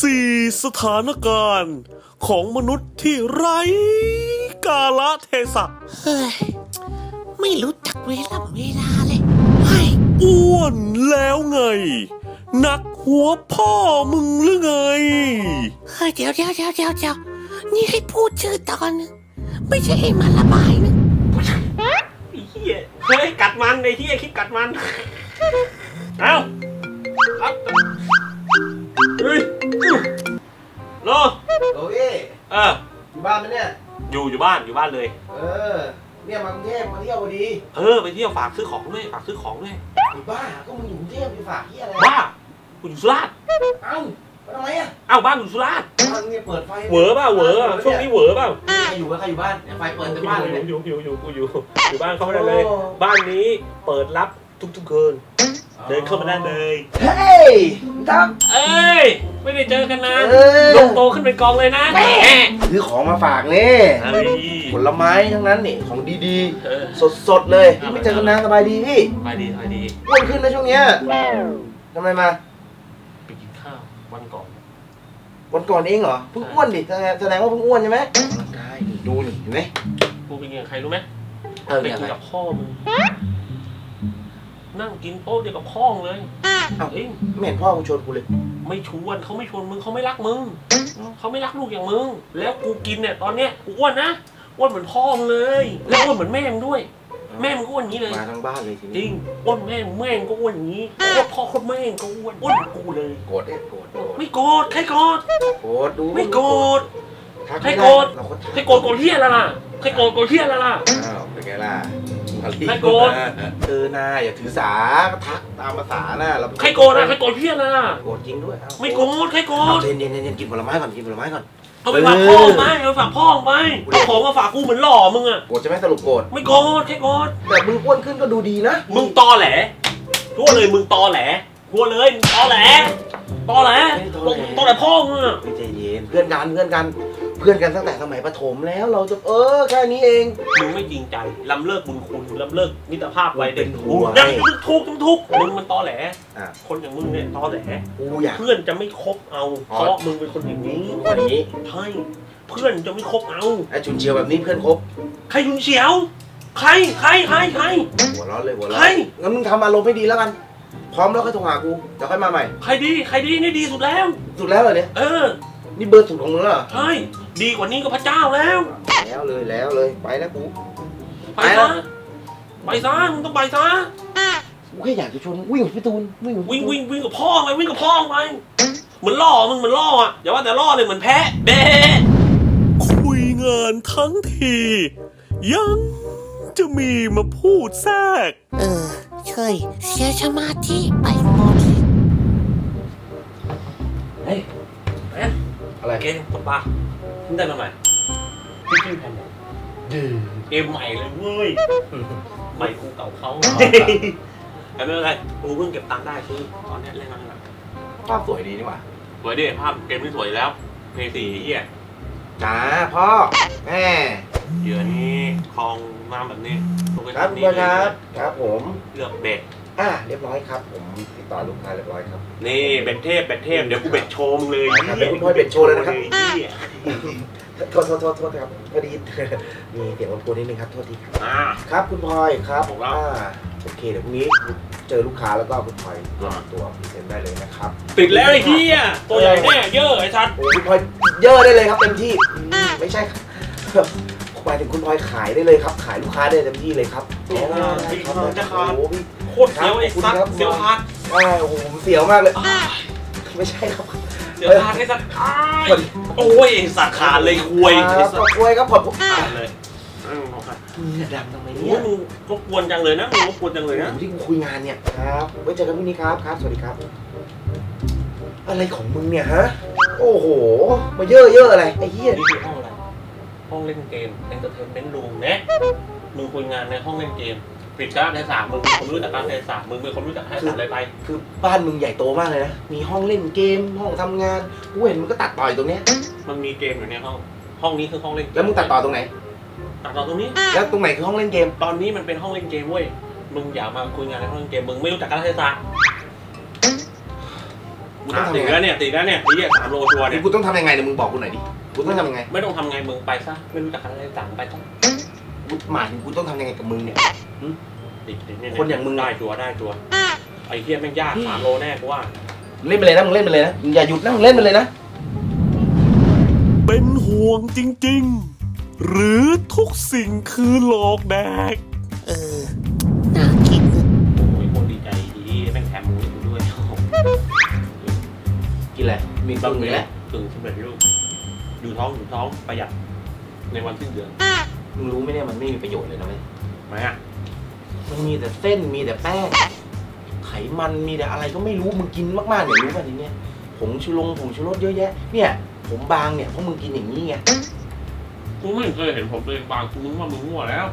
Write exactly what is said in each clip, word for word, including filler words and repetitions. สี่ สถานการณ์ของมนุษย์ที่ไร้กาลเทศะเฮ้ยไม่รู้จักเวลาเวลาเลยเฮ้ยอ้วนแล้วไงนักหัวพ่อมึงหรือไงเฮ้ยเดี๋ยวเดี๋ยวเดี๋ยวเดี๋ยวเดี๋ยวนี่ให้พูดชื่อตอนไม่ใช่ให้มันระบายนะไอ้เหี้ยเฮ้ยกัดมันไอ้เหี้ยคิดกัดมันเอ้ารับเฮ้ยโลโลเอ้เอออยู่บ้านไหมเนี่ยอยู่อยู่บ้านอยู่บ้านเลยเออเนี่ยมากรุงเทพมาเที่ยวพอดีเออไปเที่ยวฝากซื้อของด้วยฝากซื้อของด้วยบ้าก็มึงอยู่กรุงเทพไปฝากที่อะไรบ้ากูอยู่สุราษฎร์เอ้าไปทำไมอ่ะเอ้าบ้านอยู่สุราษฎร์บ้านเนี่ยเปิดไฟเหวอเปล่าเหวอช่วงนี้เหวอเปล่าอยู่กับใครอยู่บ้านไฟเปิดแต่บ้านเลยอยู่อยู่อยู่กูอยู่อยู่บ้านเขาไม่ได้เลยบ้านนี้เปิดรับทุกทุกคืนเดินเข้ามาได้เลยเฮ้ยตั้มเอ้ยไม่ได้เจอกันนานลงโตขึ้นเป็นกองเลยนะซื้อของมาฝากนี่ผลไม้ทั้งนั้นนี่ของดีๆสดๆเลยไม่เจอกันนานสบายดีพี่สบายดีสบายดีอ้วนขึ้นนะช่วงเนี้ยทำไมมาไปกินข้าววันก่อนวันก่อนเองเหรอเพิ่งอ้วนดิแสดงว่าเพิ่งอ้วนใช่ไหมได้ดูหนิเห็นไหมกูเป็นยังไงใครรู้ไหมไปกินกับพ่อมึงนั่งกินโต๊ะเดียวกับพ่อเลยเอาเองไม่เห็นพ่อมึงชวนกูเลยไม่ชวนเขาไม่ชวนมึงเขาไม่รักมึงเขาไม่รักลูกอย่างมึงแล้วกูกินเนี่ยตอนเนี้ยกูอ้วนนะอ้วนเหมือนพ่อเลยแล้วอ้วนเหมือนแม่มึงด้วยแม่มึงก็อ้วนอย่างนี้เลยมาทั้งบ้านเลยจริงอ้วนแม่แม่มึงก็อ้วนอย่างนี้อ้วนพ่อคนแม่มึงก็อ้วนอ้วนกูเลยโกรธเอ๊ะโกรธไม่โกรธใครโกรธโกรธดูไม่โกรธใครโกรธใครโกรธโกรธเที่ยอะไรล่ะใครโกรธโกรธเที่ยอะไรล่ะอ้าวเป็นไงล่ะใครโกนเออนาอย่าถือสาทักตามภาษาน่ะเราใครโกนนะใครโกนเพี้ยนนะโกนจริงด้วยไม่โกนใครโกนเย็นเย็นเย็นกินผลไม้ก่อนกินผลไม้ก่อนเอาไปฝากพ่อไหมเอาไปฝากพ่อไหมเอาของมาฝากกูเหมือนหล่อมึงอะโกนจะไม่สรุปโกนไม่โกนใครโกนแต่มึงอ้วนขึ้นก็ดูดีนะมึงตอแหลทั่วเลยมึงตอแหลทั่วเลยมึงตอแหลตอแหลตอแหลพ่อมึงอะใจเย็นเพื่อนกันเพื่อนกันเพื่อนกันตั้งแต่สมัยประถมแล้วเราจะเออแค่นี้เองมึงไม่จริงใจล้ำเลิกบุญคุณล้ำเลิกมิตรภาพไว้เด็กกูยังทุกทุกทุกมึงมันตอแหลคนอย่างมึงเนี่ยตอแหลเพื่อนจะไม่คบเอาเพราะมึงเป็นคนอย่างนี้คนนี้ใช่เพื่อนจะไม่คบเอาไอ้ชุนเชียวแบบนี้เพื่อนคบใครชุนเชียวใครใครใครใครหัวร้อนเลยหัวร้อนใครงั้นมึงทำอารมณ์ไม่ดีแล้วกันพร้อมแล้วค่อยโทรหากูเดี๋ยวค่อยมาใหม่ใครดีใครดีนี่ดีสุดแล้วสุดแล้วเหรอเนี่ยเออนี่เบอร์สุดของมึงแล้วใช่ดีกว่านี้ก็พระเจ้าแล้วแล้วเลยแล้วเลยไปนะกูไปนะไปซะมึงต้องไปซะกูแค่อยากจะชวนวิ่งกับพี่ตูนวิ่งวิ่งวิ่งวิ่งกับพ่อไปวิ่งกับพ่อไปเหมือนล่อมึงเหมือนล่ออ่ะอย่าว่าแต่ล่อเลยเหมือนแพะเบะคุยงานทั้งทียังจะมีมาพูดแทรกเออเฉยเสียสมาธิไปหมดเฮ้ยอะไรเกมตบปลาเพิ่งได้มาใหม่ที่ขึ้นแผ่นเกมใหม่เลยเว้ยใหม่กูเก่าเขาแต่ไม่เป็นไรกูเพิ่งเก็บตังค์ได้คือตอนนี้เล่นมาขนาดภาพสวยดีนี่หว่าสวยดิภาพเกมนี่สวยแล้วเพย์สี่เหี้ยจ้าพ่อแม่เดี๋ยวนี้คลองน้ำแบบนี้ครับครับครับผมเลือกเบ็ดอ่ะเรียบร้อยครับผมติดต่อลูกค้าเรียบร้อยครับนี่เบ็ดเทพเบ็ดเทพเดี๋ยวกูเบ็ดโชว์เลยเดี๋ยวกูค่อยเบ็ดโชว์เลยนะครับโทษโทษโทษครับพอดีมีเสียงรบกวนนิดนึงครับโทษทีครับครับคุณพลอยครับผมว่าโอเคเดี๋ยวพรุ่งนี้เจอลูกค้าแล้วก็คุณพลอยตัวเซ็นได้เลยนะครับติดแล้วไอ้เหี้ยตัวใหญ่แน่เยอะไอ้ชัดคุณพลอยเยอะได้เลยครับเต็มที่ไม่ใช่ครับไปถึงคุณพลอยขายได้เลยครับขายลูกค้าได้เต็มที่เลยครับโอ้โหโคตรเสียวไอ้ซักเสียวพัดโอ้โหเสียวมากเลยไม่ใช่ครับเสียวพัดไอ้ซักโอ้ยสาขาเลยควยควยครับผ่อนเลยเนี่ยดำทำไมเนี่ยมึงรบกวนจังเลยนะมึงรบกวนจังเลยนะที่กูคุยงานเนี่ยครับไว้เจอกันพรุ่งนี้ครับครับสวัสดีครับอะไรของมึงเนี่ยฮะโอ้โหมาเยอะเยอะอะไรไอ้เหี้ยนี่คือห้องอะไรห้องเล่นเกมเอนเตอร์เทนเมนต์รูมนะมึงคุยงานในห้องเล่นเกมปิดการเทศะมึงเป็นคนรู้จักการเทศะมึงเป็นคนรู้จักให้อะไรไปคือบ้านมึงใหญ่โตมากเลยนะมีห้องเล่นเกมห้องทำงานกูเห็นมึงก็ตัดต่ออยู่ตรงนี้มันมีเกมอยู่ในห้องห้องนี้คือห้องเล่นแล้วมึงตัดต่อตรงไหนตัดต่อตรงนี้แล้วตรงไหนคือห้องเล่นเกมตอนนี้มันเป็นห้องเล่นเกมเว้ยมึงอย่ามาคุยงานในห้องเล่นเกมมึงไม่รู้จักการเทศะ ติดแล้วเนี่ยติดแล้วเนี่ยไอ้เหี้ยสามโลชัวร์เนี่ยกูต้องทำยังไงเนี่ยมึงบอกกูหน่อยดิกูต้องทำยังไงไม่ต้องทำไงมึงไปซะไม่รู้จะทำอะไรต่างไปซะกูหมายถึงกูต้องทำยังไงกับมึงเนี่ยติดเนี่ยคนอย่างมึงได้ชัวร์ได้ชัวร์ไอ้เหี้ยแม่งยากสามโลแน่กูว่าเล่นไปเลยนะมึงเล่นไปเลยนะอย่าหยุดนะมึงเล่นไปเลยนะเป็นห่วงจริงๆหรือทุกสิ่งคือหลอกแดกเออน่าคิดโอ้ยคนดีใจดีแม่งแถมหมูให้กูด้วยกินอะไรมีบะหมี่แล้วตึงสำเร็จรูปอยู่ท้องอยู่ท้องประหยัดในวันสิ้นเดือนมึงรู้ไหมเนี่ยมันไม่มีประโยชน์เลยนะเว้ยไหมอ่ะมันมีแต่เส้นมีแต่แป้งไขมันมีแต่อะไรก็ไม่รู้มึงกินมากๆเนี่ยรู้ป่ะทีเนี้ยผงชูลงผงชูรสเยอะแยะเนี่ยผมบางเนี่ยเพราะมึงกินอย่างนี้ไงกูไม่เคยเห็นผมเลยบางกูนึกว่ามึงมั่วแล้ว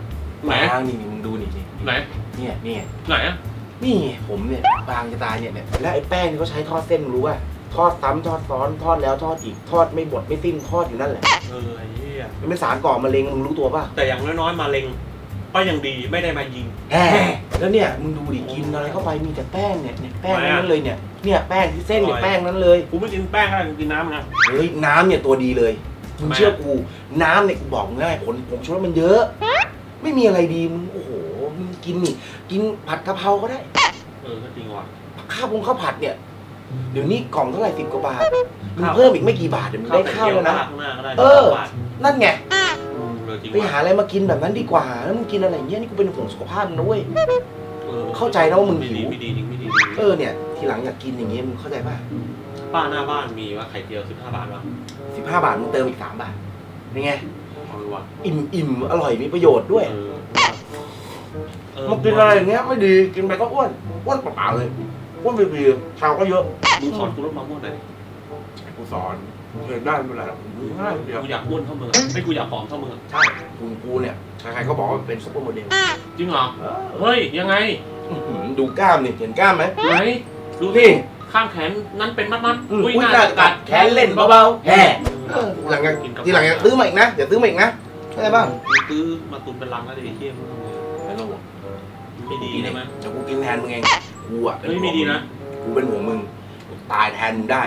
บางนี่มึงดูนี่นี่ไหนเนี่ยเนี่ยไหนอ่ะนี่ผมเนี่ยบางจะตายเนี่ยเนี่ยแล้วไอ้แป้งนี่เขาใช้ทอดเส้นรู้ป่ะทอดซ้ำทอดซ้อนทอดแล้วทอดอีกทอดไม่หมดไม่สิ้นทอดอยู่นั่นแหละเออไอ้เหี้ยมันเป็นสารก่อมะเร็งมึงรู้ตัวป่ะแต่อย่างน้อยๆมะเร็งก็ยังดีไม่ได้มายิงแล้วเนี่ยมึงดูดิกินอะไรเข้าไปมีแต่แป้งเนี่ยแป้งนั้นเลยเนี่ยเนี่ยแป้งที่เส้นเนี่ยแป้งนั้นเลยกูไม่กินแป้งอะไรกูกินน้ำนะเฮ้ยน้ำเนี่ยตัวดีเลยมึงเชื่อกูน้ำเนี่ยกูบอกง่ายผลผมชอบมันเยอะไม่มีอะไรดีมึงโอ้โหมึงกินนี่กินผัดกะเพราก็ได้เออจริงว่ะข้าวปรุงข้าวผัดเนี่ยเดี๋ยวนี้กล่องเท่าไหร่สิบกว่าบาทมึงเพิ่มอีกไม่กี่บาทเดี๋ยวมึงได้ข้าวแล้วนะเออนั่นไงไปหาอะไรมากินแบบนั้นดีกว่าแล้วมึงกินอะไรเงี้ยนี่กูเป็นห่วงสุขภาพมึงนะเว้ยเข้าใจแล้วว่ามึงหิวเออเนี่ยทีหลังอยากกินอย่างเงี้ยมึงเข้าใจป่ะป้าหน้าบ้านมีว่าไข่เจียวสิบห้าบาทวะสิบห้าบาทมึงเติมอีกสามบาทนี่ไงอิ่มอิ่มอร่อยมีประโยชน์ด้วยมึงกินอะไรอย่างเงี้ยไม่ดีกินไปก็อ้วนอ้วนเปล่าเลยอ้วนเปรี้ยวชาวก็เยอะมึงสอนกูลดความอ้วนหน่อยกูสอนเกิดได้เป็นไรหรอกกูอยากอ้วนเท่ามึงไม่กูอยากผอมเท่ามึงใช่กูกูเนี่ยใครๆก็บอกว่าเป็นซุปเปอร์โมเดลจริงเหรอเฮ้ยยังไงดูกล้ามนี่เห็นกล้ามไหมไหนดูที่ข้างแขนนั้นเป็นมัดๆอุ้ยหน้ากัดแขนเล่นเบาๆแหมหลังจากที่หลังจากตื้อมาอีกนะอย่าตื้อมาอีกนะใช่ป่ะตื้อมาตุนเป็นรังแล้วดิเขี้ยมไม่รู้ไม่ดีใช่ไหมแต่กูกินแทนมึงเองกูอ่ะไม่ดีนะกูเป็นห่วงมึงตายแทนมึงได้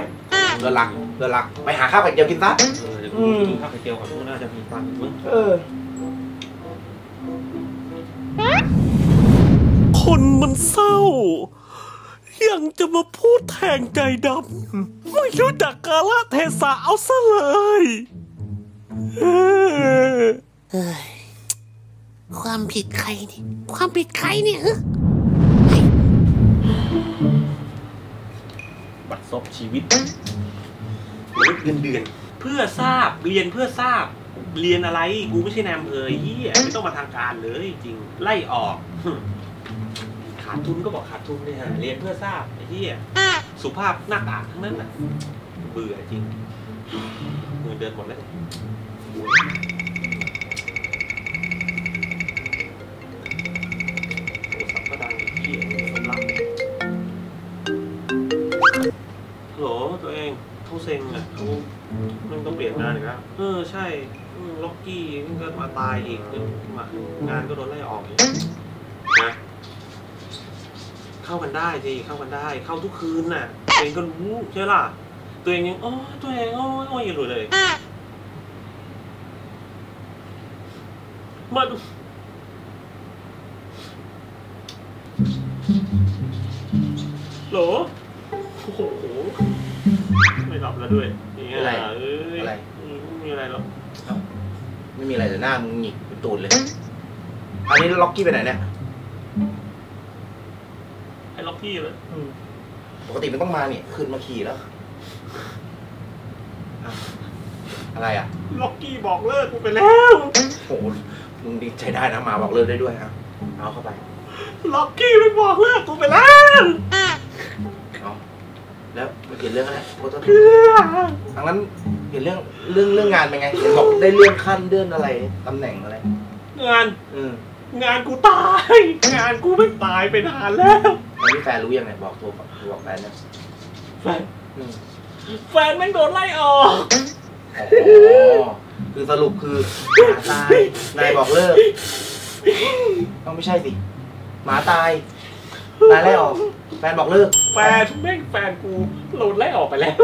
เดือดรักเดือดรักไปหาข้าวไข่เจียวกินซะข้าวไข่เจียวของทุกน่าจะมีตังค์มั้งเออคนมันเศร้ายังจะมาพูดแทงใจดำไม่รู้จักกาลเทศะเอาซะเลยความผิดใครนี่ความผิดใครเนี่ยบัดซบชีวิตเดือนเดือนเพื่อทราบเรียนเพื่อทราบเรียนอะไรกูไม่ใช่นายอำเภอเหี้ยไม่ต้องมาทางการเลยจริงไล่ออกขาดทุนก็บอกขาดทุนเลยฮะเรียนเพื่อทราบไอ้เหี้ยสุภาพหน้าตาทั้งนั้นน่ะเบื่อจริงเงินเดือนหมดแล้วโทรศัพท์ก็ดังไอ้เหี้ยสำลักโหลตัวเองเขาเซ็งอ่ะเขามันต้องเปลี่ยนงานอีกแล้วเออใช่ล็อกกี้มันก็มาตายอีกงานก็โดนไล่ออกอีกนะเข้ากันได้สิเข้ากันได้เข้าทุกคืนน่ะตัวเองก็รู้ใช่ล่ะตัวเองยังโอ้ตัวเองโอ้โอ้ยังหลุดเลยมาดูโหลโอ้โหไม่หลับแล้วด้วยอะไรอะไรมีอะไรหรอไม่มีอะไรแต่หน้ามึงหงิกเป็นตูดเลยอันนี้ล็อกกี้ไปไหนเนี่ยไอ้ล็อกกี้เลยปกติมันต้องมาเนี่ยคืนมาขี่แล้วอะไรอ่ะล็อกกี้บอกเลิกกูไปแล้วโอ้โหมึงดีใจได้นะมาบอกเลิกได้ด้วยครับเอาเข้าไปล็อกกี้ไม่บอกเลิกกูไปแล้วแล้วเปลี่ยนเรื่องอะไรเรื่องดังนั้นเปลี่ยนเรื่องเรื่องเรื่องงานเป็นไงบอกได้เรื่องขั้นเดือนอะไรตำแหน่งอะไรงานอืงานกูตายงานกูไม่ตายไปนานแล้วแล้วนี่แฟนรู้ยังไงบอกตัวบอกแฟนนะแฟนแฟนแม่งโดนไล่ออกคือสรุปคือหมาตายนายบอกเลิกต้องไม่ใช่สิหมาตายนายไล่ออกแฟนบอกเลิก แฟนแม่งแฟนกูโดนไล่ออกไปแล้ว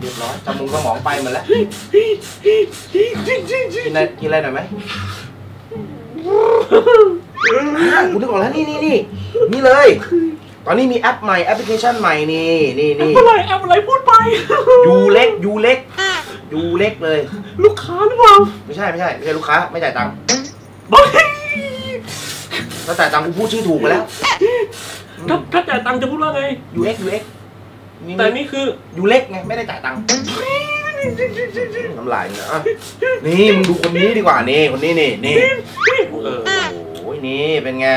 เรียบร้อยจมูกสมองไปหมดแล้วกินอะไรกินอะไรหน่อยไหมกูนึกออกแล้วนี่นี่นี่นี่เลยตอนนี้มีแอปใหม่แอปพลิเคชันใหม่นี่นี่นี่อะไรแอปอะไรพูดไปยูเล็กยูเล็กยูเล็กเลยลูกค้าหรือเปล่าไม่ใช่ไม่ใช่ไม่ใช่ลูกค้าไม่จ่ายตังค์ถ้าจ่ายตังค์กูพูดชื่อถูกไปแล้วถ้าถ้าจ่ายตังค์จะพูดว่าไงยูเล็กยูเล็กแต่นี่คือยูเล็กไงไม่ได้จ่ายตังค์น้ำลายเนอะนี่มึงดูคนนี้ดีกว่านี่คนนี้นี่นี่โอ้ยนี่เป็นไง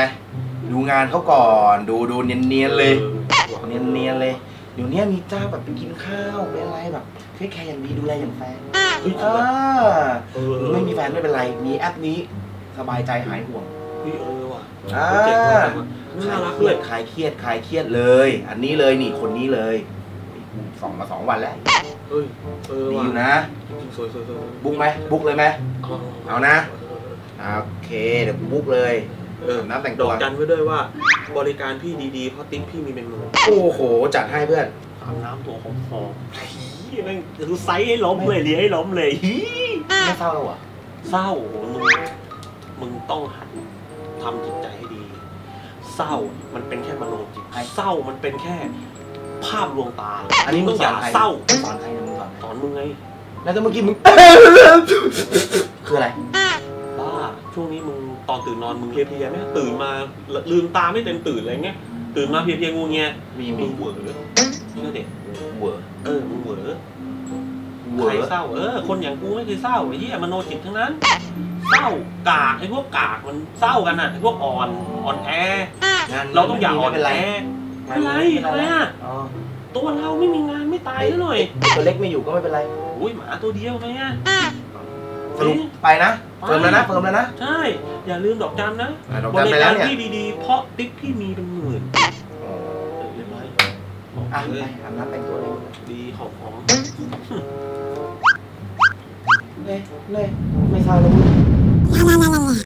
ดูงานเขาก่อนดูดูเนียนๆเลยเนียนๆเลยเดี๋ยวนี้มีเจ้าแบบไปกินข้าวไปอะไรแบบเทคแคร์อย่างดีดูแลอย่างแฟนไม่มีแฟนไม่เป็นไรมีแอปนี้สบายใจหายห่วงอ่าน่ารักเลยคลายเครียดคลายเครียดเลยอันนี้เลยนี่คนนี้เลยส่องมาสองวันแล้วดีอยู่นะบุ๊กไหมบุ๊กเลยไหมเอานะโอเคเดี๋ยวบุ๊กเลยน้ำแต่งตัวกันไว้ด้วยว่าบริการพี่ดีๆเพราะติ๊กพี่มีเป็นหมื่นโอ้โหจัดให้เพื่อนอาบน้ำตัวหอมหอมฮีมันดูไซส์ให้ล้มเลยเลี้ยให้ล้มเลยฮีไม่เศร้าหรอเศร้ามึงมึงต้องหันทำจิตใจให้ดีเศร้ามันเป็นแค่มโนจิตเศร้ามันเป็นแค่ภาพลวงตาอันนี้มึงอย่าเศร้าสอนใครนะมึงสอนสอนมึงไงแล้วเมื่อกี้มึงคืออะไรบ้าช่วงนี้มึงตอนตื่นนอนมึงเพลียเพลียไหมตื่นมาลืมตาไม่เต็มตื่นอะไรเงี้ยตื่นมาเพลียเพลียงูเงี้ยมีมึงเบื่อหรือเชื่อเด็กเบื่อเออมึงเบื่อใครเศร้าเออคนอย่างกูไม่เคยเศร้าไอ้เหี้ยมโนจิตทั้งนั้นเศร้ากากไอ้พวกกากมันเศร้ากันอ่ะไอ้พวกอ่อนอ่อนแอเราต้องอย่าอ่อนแอไม่ไรอะไรอ่ะตัวเราไม่มีงานไม่ตายซะหน่อยตัวเล็กไม่อยู่ก็ไม่เป็นไรอุ้ยหมาตัวเดียวไงอ่ะสรุปไปนะเฟิร์มแล้วนะเฟิร์มแล้วนะใช่อย่าลืมดอกจันนะบริการที่ดีๆเพราะติ๊กพี่มีเป็นหมื่นเรียบร้อยอ่ะไปอาบน้ำแต่งตัวเลยดีหอมหอมเน่เน่ไม่เศร้าเลย